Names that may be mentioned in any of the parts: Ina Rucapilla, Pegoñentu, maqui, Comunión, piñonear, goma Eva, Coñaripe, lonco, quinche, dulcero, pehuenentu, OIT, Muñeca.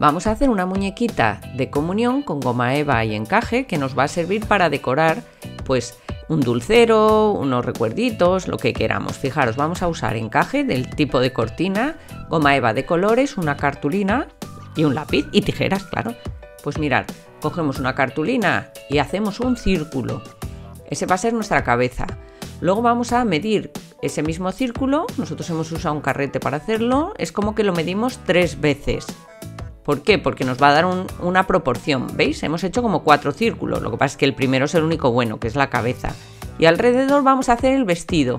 Vamos a hacer una muñequita de comunión con goma eva y encaje que nos va a servir para decorar pues un dulcero, unos recuerditos, lo que queramos. Fijaros, vamos a usar encaje del tipo de cortina, goma eva de colores, una cartulina y un lápiz y tijeras, claro. Pues mirad, cogemos una cartulina y hacemos un círculo. Ese va a ser nuestra cabeza. Luego vamos a medir ese mismo círculo. Nosotros hemos usado un carrete para hacerlo. Es como que lo medimos 3 veces. ¿Por qué? Porque nos va a dar una proporción, ¿veis? Hemos hecho como 4 círculos, lo que pasa es que el primero es el único bueno, que es la cabeza. Y alrededor vamos a hacer el vestido.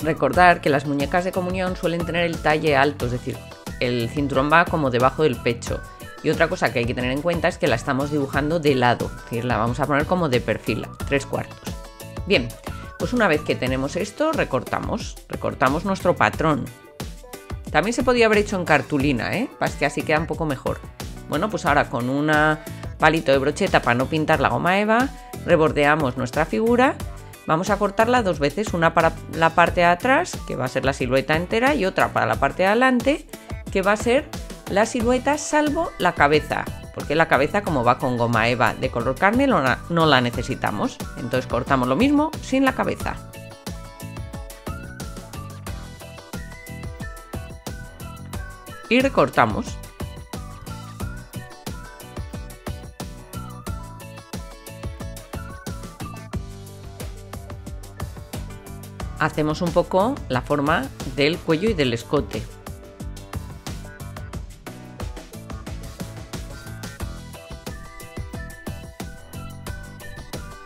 Recordar que las muñecas de comunión suelen tener el talle alto, es decir, el cinturón va como debajo del pecho. Y otra cosa que hay que tener en cuenta es que la estamos dibujando de lado, es decir, la vamos a poner como de perfil, 3/4. Bien, pues una vez que tenemos esto, recortamos nuestro patrón. También se podía haber hecho en cartulina, Para que así queda un poco mejor. Bueno, pues ahora con un palito de brocheta para no pintar la goma eva, rebordeamos nuestra figura. Vamos a cortarla 2 veces, una para la parte de atrás, que va a ser la silueta entera, y otra para la parte de adelante, que va a ser la silueta salvo la cabeza, porque la cabeza, como va con goma eva de color carne, no la necesitamos. Entonces cortamos lo mismo sin la cabeza. Y recortamos. Hacemos un poco la forma del cuello y del escote.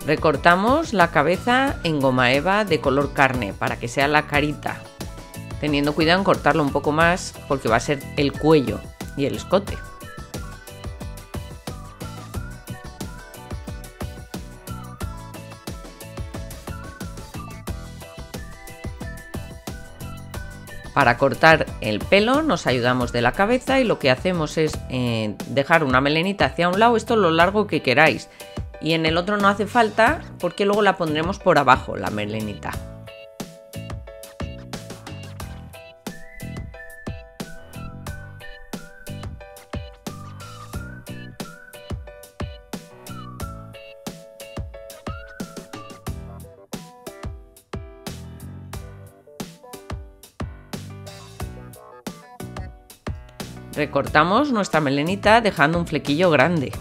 Recortamos la cabeza en goma eva de color carne para que sea la carita, teniendo cuidado en cortarlo un poco más porque va a ser el cuello y el escote. Para cortar el pelo nos ayudamos de la cabeza y lo que hacemos es dejar una melenita hacia un lado, esto lo largo que queráis. Y en el otro no hace falta porque luego la pondremos por abajo, la melenita. Recortamos nuestra melenita dejando un flequillo grande.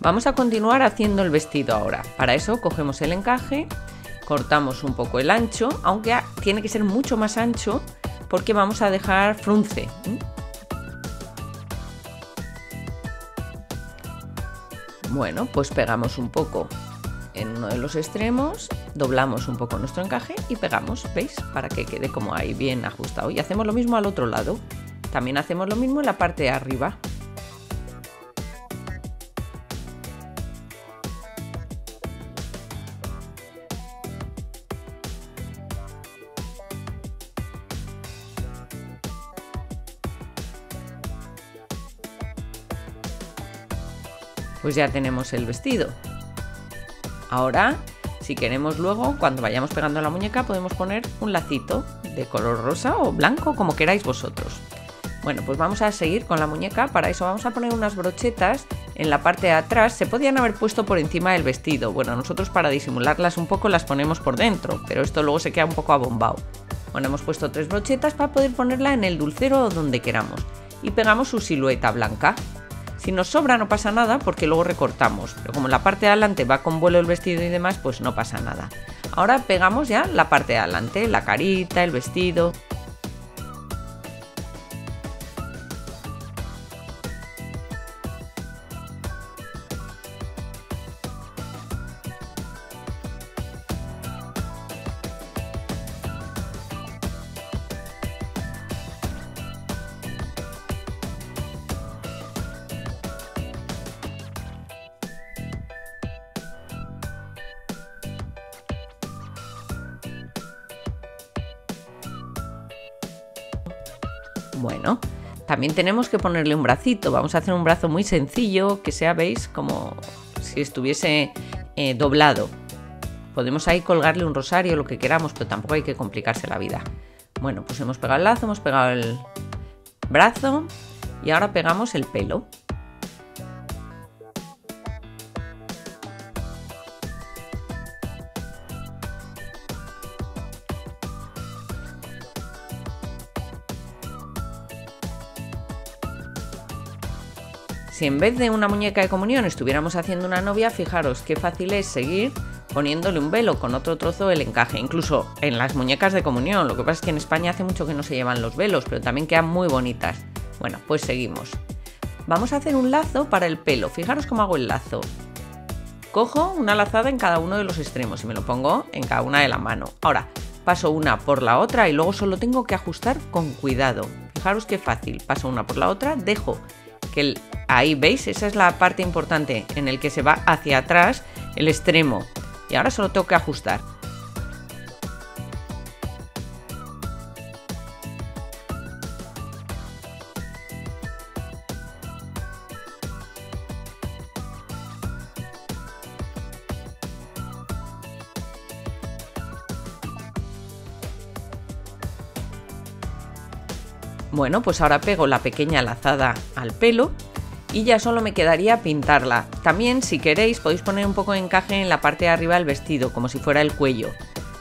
Vamos a continuar haciendo el vestido ahora. Para eso cogemos el encaje, cortamos un poco el ancho, aunque tiene que ser mucho más ancho porque vamos a dejar frunce. Bueno, pues pegamos un poco en uno de los extremos, doblamos un poco nuestro encaje y pegamos, ¿veis? Para que quede como ahí bien ajustado. Y hacemos lo mismo al otro lado. También hacemos lo mismo en la parte de arriba. Pues ya tenemos el vestido. Ahora, si queremos luego, cuando vayamos pegando la muñeca, podemos poner un lacito de color rosa o blanco, como queráis vosotros. Bueno, pues vamos a seguir con la muñeca. Para eso vamos a poner unas brochetas en la parte de atrás. Se podían haber puesto por encima del vestido. Bueno, nosotros para disimularlas un poco las ponemos por dentro, pero esto luego se queda un poco abombado. Bueno, hemos puesto 3 brochetas para poder ponerla en el dulcero o donde queramos. Y pegamos su silueta blanca. Si nos sobra no pasa nada porque luego recortamos, pero como la parte de adelante va con vuelo el vestido y demás, pues no pasa nada. Ahora pegamos ya la parte de adelante, la carita, el vestido. Bueno, también tenemos que ponerle un bracito. Vamos a hacer un brazo muy sencillo, que sea, veis, como si estuviese doblado. Podemos ahí colgarle un rosario, lo que queramos, pero tampoco hay que complicarse la vida. Bueno, pues hemos pegado el lazo, hemos pegado el brazo y ahora pegamos el pelo. Si en vez de una muñeca de comunión estuviéramos haciendo una novia, fijaros qué fácil es seguir poniéndole un velo con otro trozo del encaje, incluso en las muñecas de comunión. Lo que pasa es que en España hace mucho que no se llevan los velos, pero también quedan muy bonitas. Bueno, pues seguimos. Vamos a hacer un lazo para el pelo. Fijaros cómo hago el lazo. Cojo una lazada en cada uno de los extremos y me lo pongo en cada una de la mano. Ahora paso una por la otra y luego solo tengo que ajustar con cuidado. Fijaros qué fácil. Paso una por la otra, dejo que el... Ahí veis, esa es la parte importante en el que se va hacia atrás el extremo. Y ahora solo tengo que ajustar. Bueno, pues ahora pego la pequeña lazada al pelo. Y ya solo me quedaría pintarla. También, si queréis, podéis poner un poco de encaje en la parte de arriba del vestido, como si fuera el cuello.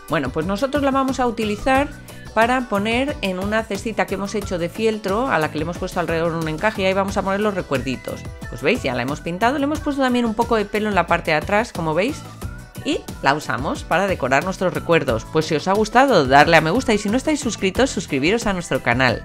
Bueno, pues nosotros la vamos a utilizar para poner en una cestita que hemos hecho de fieltro, a la que le hemos puesto alrededor un encaje, y ahí vamos a poner los recuerditos. Pues veis, ya la hemos pintado, le hemos puesto también un poco de pelo en la parte de atrás, como veis, y la usamos para decorar nuestros recuerdos. Pues si os ha gustado, darle a me gusta, y si no estáis suscritos, suscribiros a nuestro canal.